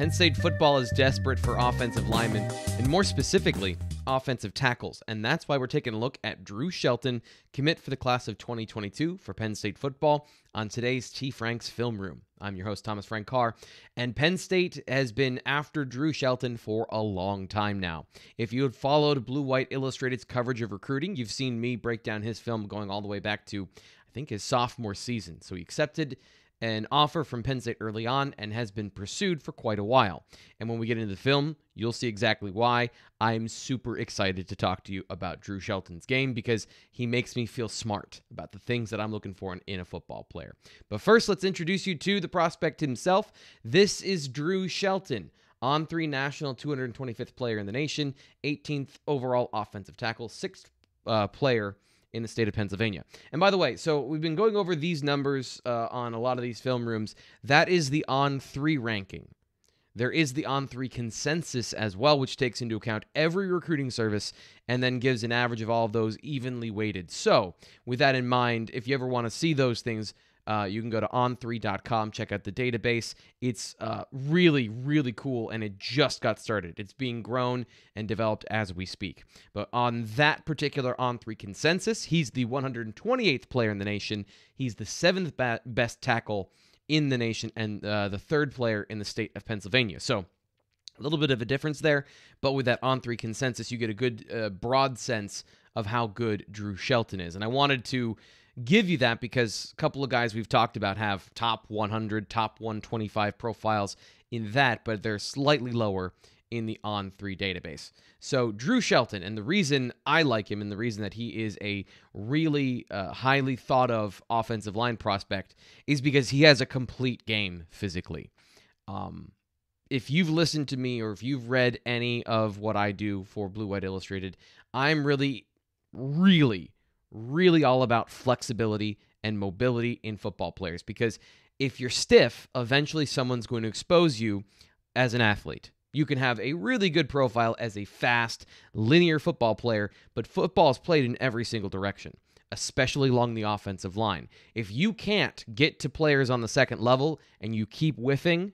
Penn State football is desperate for offensive linemen, and more specifically, offensive tackles. And that's why we're taking a look at Drew Shelton, commit for the class of 2022 for Penn State football, on today's T. Frank's Film Room. I'm your host, Thomas Frank Carr, and Penn State has been after Drew Shelton for a long time now. If you had followed Blue White Illustrated's coverage of recruiting, you've seen me break down his film going all the way back to, I think, his sophomore season. So he accepted an offer from Penn State early on and has been pursued for quite a while. And when we get into the film, you'll see exactly why. I'm super excited to talk to you about Drew Shelton's game because he makes me feel smart about the things that I'm looking for in a football player. But first, let's introduce you to the prospect himself. This is Drew Shelton, On3 national, 225th player in the nation, 18th overall offensive tackle, 6th player in the state of Pennsylvania. And by the way, so we've been going over these numbers on a lot of these film rooms. That is the On3 ranking. There is the On3 consensus as well, which takes into account every recruiting service and then gives an average of all of those evenly weighted. So with that in mind, if you ever want to see those things, you can go to on3.com, check out the database. It's really, really cool, and it just got started. It's being grown and developed as we speak. But on that particular On3 consensus, he's the 128th player in the nation. He's the 7th best tackle in the nation and the 3rd player in the state of Pennsylvania. So a little bit of a difference there, but with that On3 consensus, you get a good broad sense of how good Drew Shelton is. And I wanted to give you that because a couple of guys we've talked about have top 100, top 125 profiles in that, but they're slightly lower in the On3 database. So Drew Shelton, and the reason I like him and the reason that he is a really highly thought of offensive line prospect is because he has a complete game physically. If you've listened to me or if you've read any of what I do for Blue White Illustrated, I'm really all about flexibility and mobility in football players, because if you're stiff, eventually someone's going to expose you as an athlete. You can have a really good profile as a fast, linear football player, but football is played in every single direction, especially along the offensive line. If you can't get to players on the second level and you keep whiffing,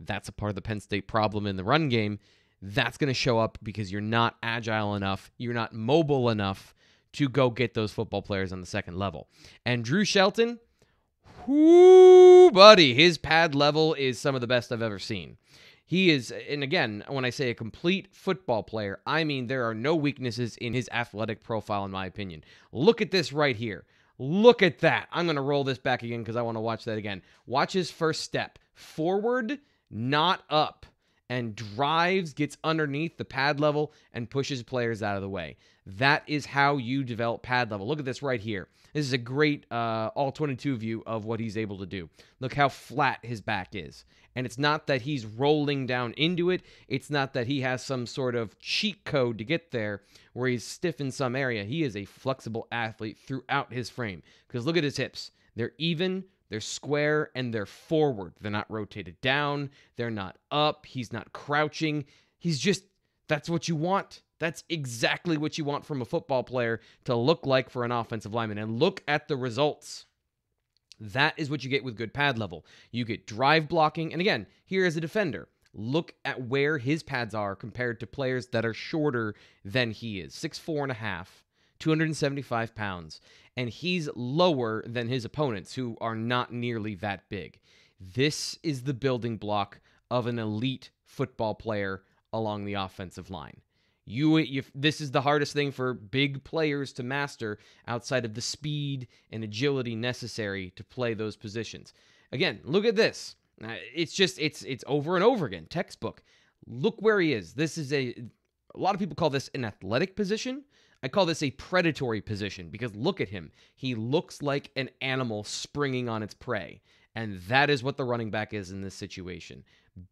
that's a part of the Penn State problem in the run game. That's going to show up because you're not agile enough, you're not mobile enough to go get those football players on the second level. And Drew Shelton, whoo, buddy, his pad level is some of the best I've ever seen. He is, and again, when I say a complete football player, I mean there are no weaknesses in his athletic profile, in my opinion. Look at this right here. Look at that. I'm going to roll this back again because I want to watch that again. Watch his first step. Forward, not up, and drives, gets underneath the pad level, and pushes players out of the way. That is how you develop pad level. Look at this right here. This is a great all-22 view of what he's able to do. Look how flat his back is. And it's not that he's rolling down into it. It's not that he has some sort of cheat code to get there where he's stiff in some area. He is a flexible athlete throughout his frame. Because look at his hips. They're even, they're square, and they're forward. They're not rotated down. They're not up. He's not crouching. He's just, that's what you want. That's exactly what you want from a football player to look like for an offensive lineman. And look at the results. That is what you get with good pad level. You get drive blocking. And again, here is a defender. Look at where his pads are compared to players that are shorter than he is. 6'4" and a half. 275 pounds, and he's lower than his opponents, who are not nearly that big. This is the building block of an elite football player along the offensive line. This is the hardest thing for big players to master outside of the speed and agility necessary to play those positions. Again, look at this. It's just, it's over and over again. Textbook. Look where he is. This is a lot of people call this an athletic position. I call this a predatory position because look at him. He looks like an animal springing on its prey. And that is what the running back is in this situation.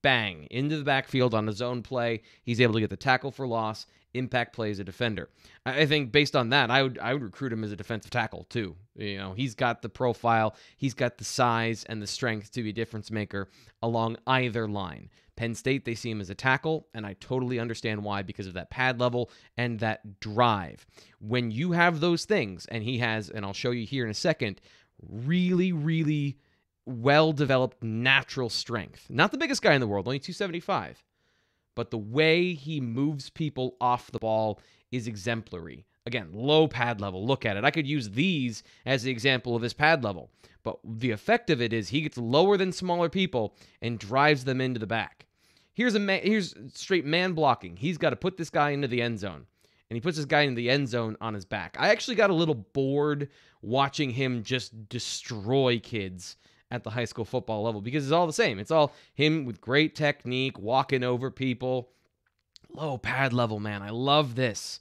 Bang, into the backfield on his own play. He's able to get the tackle for loss, impact play as a defender. I think based on that, I would recruit him as a defensive tackle too. You know, he's got the profile, he's got the size and the strength to be a difference maker along either line. Penn State, they see him as a tackle, and I totally understand why, because of that pad level and that drive. When you have those things, and he has, and I'll show you here in a second, really well-developed natural strength. Not the biggest guy in the world, only 275. But the way he moves people off the ball is exemplary. Again, low pad level. Look at it. I could use these as the example of his pad level. But the effect of it is he gets lower than smaller people and drives them into the back. Here's straight man blocking. He's got to put this guy into the end zone. And he puts this guy in the end zone on his back. I actually got a little bored watching him just destroy kids at the high school football level because it's all the same. It's all him with great technique, walking over people. Low pad level, man. I love this.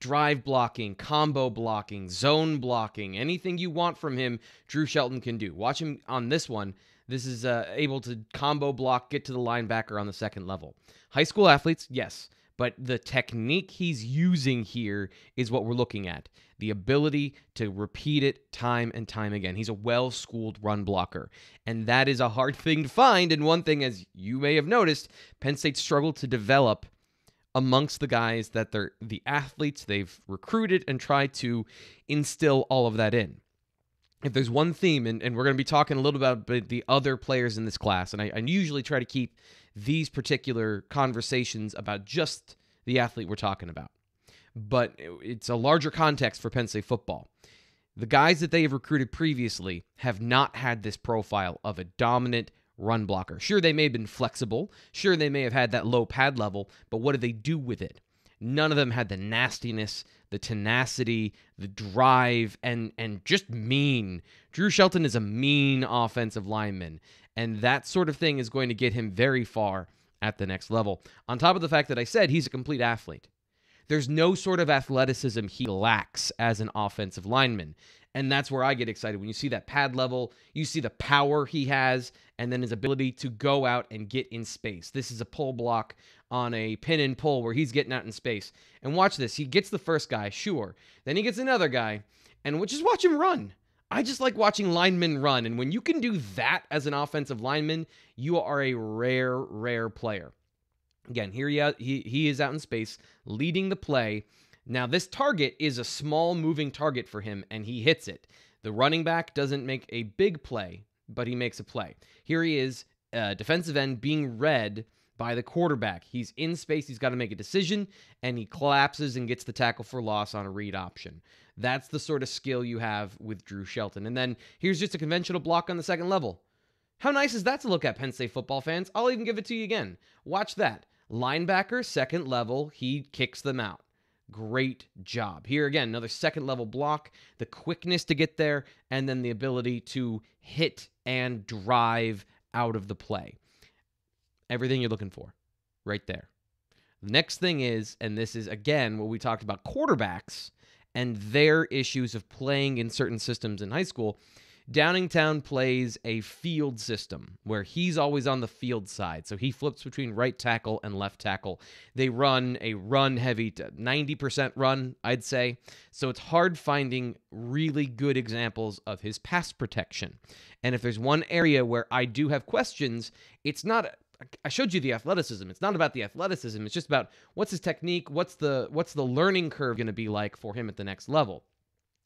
Drive blocking, combo blocking, zone blocking, anything you want from him, Drew Shelton can do. Watch him on this one. This is able to combo block, get to the linebacker on the second level. High school athletes, yes. But the technique he's using here is what we're looking at. The ability to repeat it time and time again. He's a well-schooled run blocker. And that is a hard thing to find. And one thing, as you may have noticed, Penn State struggled to develop amongst the guys that they're the athletes they've recruited and tried to instill all of that in. If there's one theme, and we're going to be talking a little about the other players in this class, and I usually try to keep these particular conversations about just the athlete we're talking about. But it's a larger context for Penn State football. The guys that they have recruited previously have not had this profile of a dominant run blocker. Sure, they may have been flexible. Sure, they may have had that low pad level, but what did they do with it? None of them had the nastiness, the tenacity, the drive, and just mean. Drew Shelton is a mean offensive lineman, and that sort of thing is going to get him very far at the next level. On top of the fact that I said he's a complete athlete. There's no sort of athleticism he lacks as an offensive lineman, and that's where I get excited. When you see that pad level, you see the power he has, and then his ability to go out and get in space. This is a pull block on a pin and pull where he's getting out in space. And watch this. He gets the first guy, sure. Then he gets another guy, and we'll just watch him run. I just like watching linemen run, and when you can do that as an offensive lineman, you are a rare, rare player. Again, here he is out in space, leading the play. Now, this target is a small moving target for him, and he hits it. The running back doesn't make a big play, but he makes a play. Here he is, defensive end, being read by the quarterback. He's in space. He's got to make a decision, and he collapses and gets the tackle for loss on a read option. That's the sort of skill you have with Drew Shelton. And then here's just a conventional block on the second level. How nice is that to look at, Penn State football fans? I'll even give it to you again. Watch that. Linebacker, second level, he kicks them out. Great job. Here again, another second level block, the quickness to get there, and then the ability to hit and drive out of the play. Everything you're looking for right there. The next thing is, and this is again what we talked about, quarterbacks and their issues of playing in certain systems in high school. Downingtown plays a field system where he's always on the field side. So he flips between right tackle and left tackle. They run a run-heavy, 90% run, I'd say. So it's hard finding really good examples of his pass protection. And if there's one area where I do have questions, it's not, I showed you the athleticism. It's not about the athleticism. It's just about what's his technique, what's the learning curve going to be like for him at the next level.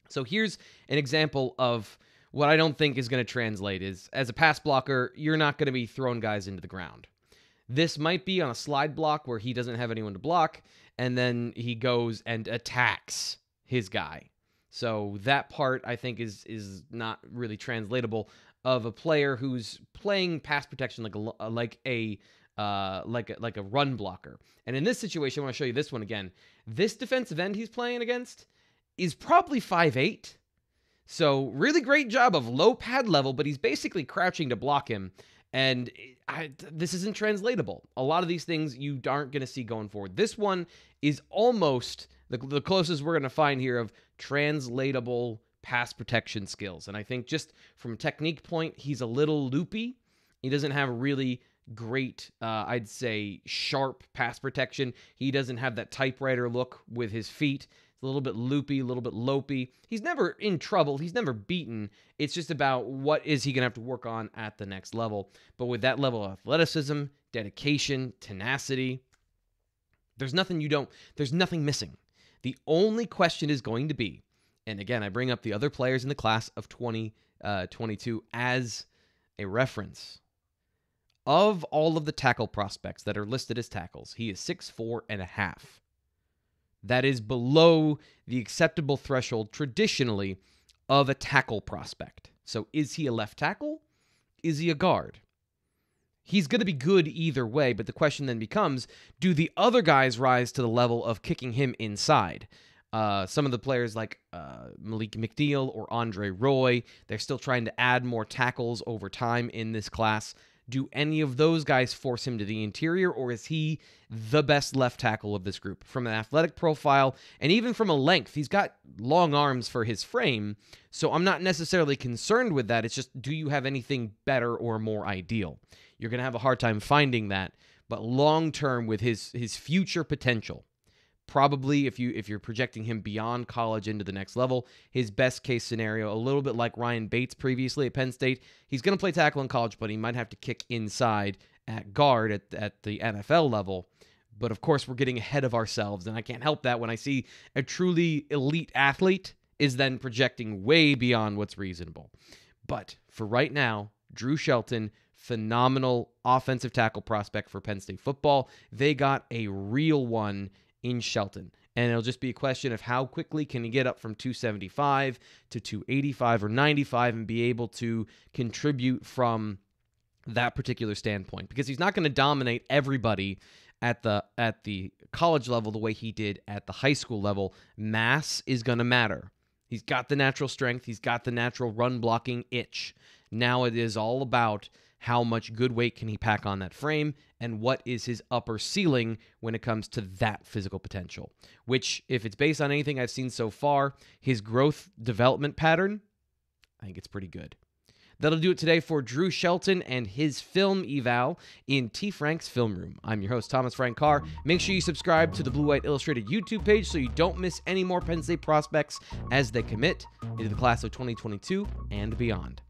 So here's an example of what I don't think is going to translate is, as a pass blocker, you're not going to be throwing guys into the ground. This might be on a slide block where he doesn't have anyone to block, and then he goes and attacks his guy. So that part, I think, is not really translatable of a player who's playing pass protection like a run blocker. And in this situation, I want to show you this one again. This defensive end he's playing against is probably 5'8". So really great job of low pad level, but he's basically crouching to block him. And this isn't translatable. A lot of these things you aren't going to see going forward. This one is almost the closest we're going to find here of translatable pass protection skills. And I think just from a technique point, he's a little loopy. He doesn't have really great, I'd say, sharp pass protection. He doesn't have that typewriter look with his feet. A little bit loopy, a little bit lopey. He's never in trouble. He's never beaten. It's just about what is he going to have to work on at the next level. But with that level of athleticism, dedication, tenacity, there's nothing missing. The only question is going to be, and again, I bring up the other players in the class of 2022 as a reference. Of all of the tackle prospects that are listed as tackles, he is 6'4 and a half. That is below the acceptable threshold traditionally of a tackle prospect. So is he a left tackle? Is he a guard? He's going to be good either way, but the question then becomes, do the other guys rise to the level of kicking him inside? Some of the players like Malik McDiel or Andre Roy, they're still trying to add more tackles over time in this class. Do any of those guys force him to the interior, or is he the best left tackle of this group? From an athletic profile, and even from a length, he's got long arms for his frame, so I'm not necessarily concerned with that. It's just, do you have anything better or more ideal? You're going to have a hard time finding that, but long-term with his future potential, probably if you're projecting him beyond college into the next level, his best-case scenario, a little bit like Ryan Bates previously at Penn State, he's going to play tackle in college, but he might have to kick inside at guard at the NFL level. But, of course, we're getting ahead of ourselves, and I can't help that when I see a truly elite athlete is then projecting way beyond what's reasonable. But for right now, Drew Shelton, phenomenal offensive tackle prospect for Penn State football. They got a real one in Shelton, and it'll just be a question of how quickly can he get up from 275 to 285 or 95 and be able to contribute from that particular standpoint, because he's not going to dominate everybody at the college level the way he did at the high school level. Mass is going to matter. He's got the natural strength. He's got the natural run blocking itch. Now it is all about how much good weight can he pack on that frame, and what is his upper ceiling when it comes to that physical potential, which, if it's based on anything I've seen so far, his growth development pattern, I think it's pretty good. That'll do it today for Drew Shelton and his film eval in T. Frank's Film Room. I'm your host, Thomas Frank Carr. Make sure you subscribe to the Blue White Illustrated YouTube page so you don't miss any more Penn State prospects as they commit into the class of 2022 and beyond.